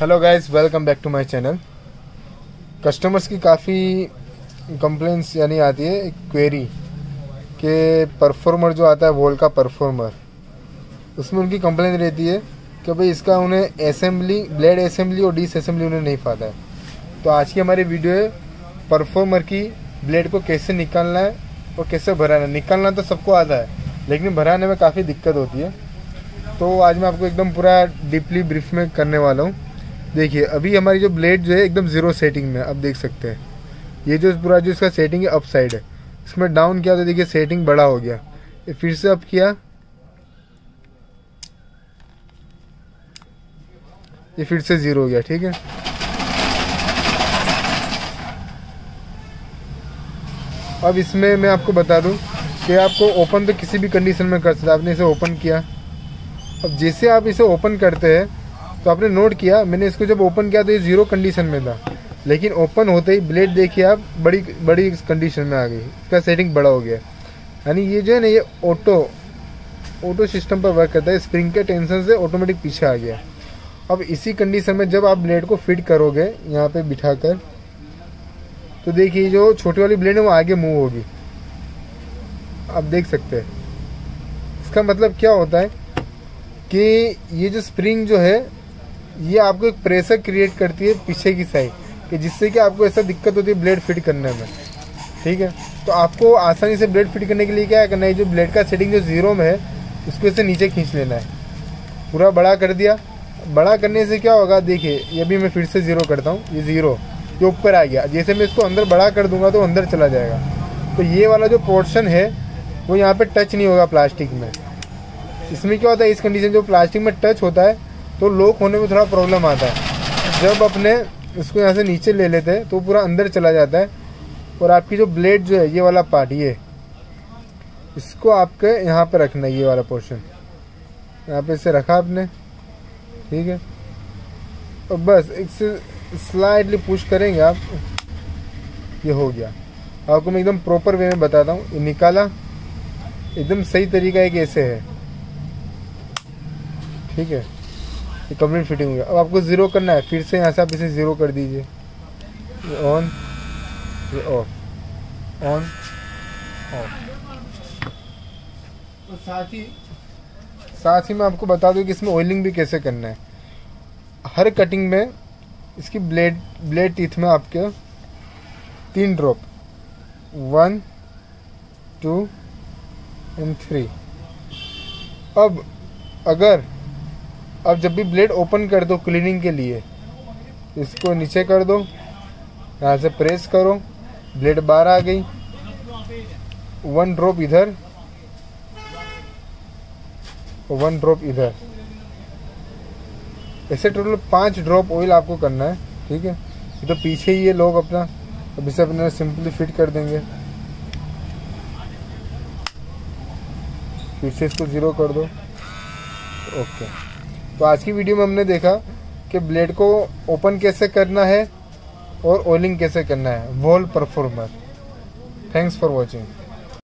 Hello guys, welcome back to my channel. Customers की काफ़ी complaints यानी आती है क्वेरी के परफॉर्मर जो आता है वॉल का परफॉर्मर, उसमें उनकी कंप्लेंट रहती है कि भाई इसका उन्हें असेंबली, ब्लेड असेंबली और डिस असेंबली उन्हें नहीं पाता है। तो आज की हमारी वीडियो है परफॉर्मर की ब्लेड को कैसे निकालना है और कैसे भराना है। निकालना तो सबको आता है, लेकिन भराने में काफ़ी दिक्कत होती है। तो आज मैं आपको एकदम पूरा डीपली ब्रीफ में करने वाला हूँ। देखिए, अभी हमारी जो ब्लेड जो है एकदम ज़ीरो सेटिंग में, अब देख सकते हैं ये जो पूरा जो इसका सेटिंग है अप साइड है। इसमें डाउन किया तो देखिए सेटिंग बड़ा हो गया, फिर से अप किया ये फिर से ज़ीरो हो गया। ठीक है, अब इसमें मैं आपको बता दूं कि आपको ओपन तो किसी भी कंडीशन में कर सकते। आपने इसे ओपन किया, अब जैसे आप इसे ओपन करते हैं तो आपने नोट किया, मैंने इसको जब ओपन किया तो ये ज़ीरो कंडीशन में था, लेकिन ओपन होते ही ब्लेड देखिए आप बड़ी कंडीशन में आ गई, इसका सेटिंग बड़ा हो गया। यानी ये जो है ना, ये ऑटो सिस्टम पर वर्क करता है, स्प्रिंग के टेंशन से ऑटोमेटिक पीछे आ गया। अब इसी कंडीशन में जब आप ब्लेड को फिट करोगे यहाँ पे बिठाकर, तो देखिए जो छोटी वाली ब्लेड है वो आगे मूव होगी, आप देख सकते हैं। इसका मतलब क्या होता है कि ये जो स्प्रिंग जो है ये आपको एक प्रेशर क्रिएट करती है पीछे की साइड कि जिससे कि आपको ऐसा दिक्कत होती है ब्लेड फिट करने में। ठीक है, तो आपको आसानी से ब्लेड फिट करने के लिए क्या करना है, जो ब्लेड का सेटिंग जो ज़ीरो में है उसको ऐसे नीचे खींच लेना है। पूरा बड़ा कर दिया, बड़ा करने से क्या होगा, देखिए ये भी मैं फिर से ज़ीरो करता हूँ, ये ज़ीरो ये ऊपर आ गया। जैसे मैं इसको अंदर बड़ा कर दूंगा तो अंदर चला जाएगा, तो ये वाला जो पोर्शन है वो यहाँ पर टच नहीं होगा प्लास्टिक में। इसमें क्या होता है, इस कंडीशन जो प्लास्टिक में टच होता है तो लॉक होने में थोड़ा प्रॉब्लम आता है। जब अपने इसको यहाँ से नीचे ले लेते हैं तो पूरा अंदर चला जाता है, और आपकी जो ब्लेड जो है ये वाला पार्ट, ये इसको आपके यहाँ पर रखना है, ये वाला पोर्शन यहाँ पे इसे रखा आपने। ठीक है, और बस इससे स्लाइडली पुश करेंगे आप, ये हो गया। आपको मैं एकदम प्रॉपर वे में बताता हूँ, ये निकाला एकदम सही तरीका एक ऐसे है। ठीक है, ये कम्प्लीट फिटिंग हो गया। अब आपको ज़ीरो करना है, फिर से यहाँ से आप इसे ज़ीरो कर दीजिए, ऑन ये ऑफ ऑन ऑफ। तो साथ ही मैं आपको बता दूं कि इसमें ऑयलिंग भी कैसे करना है। हर कटिंग में इसकी ब्लेड टीथ में आपके 3 ड्रॉप 1 2 एंड 3। अब जब भी ब्लेड ओपन कर दो क्लीनिंग के लिए, इसको नीचे कर दो, यहाँ से प्रेस करो, ब्लेड बाहर आ गई। 1 ड्रॉप इधर और 1 ड्रॉप इधर, ऐसे टोटल 5 ड्रॉप ऑयल आपको करना है। ठीक है, ये तो पीछे ही है लोग अपना। अब इसे अपने सिंपली फिट कर देंगे, फिर से इसको ज़ीरो कर दो। ओके, तो आज की वीडियो में हमने देखा कि ब्लेड को ओपन कैसे करना है और ऑयलिंग कैसे करना है, wall performer. Thanks for watching.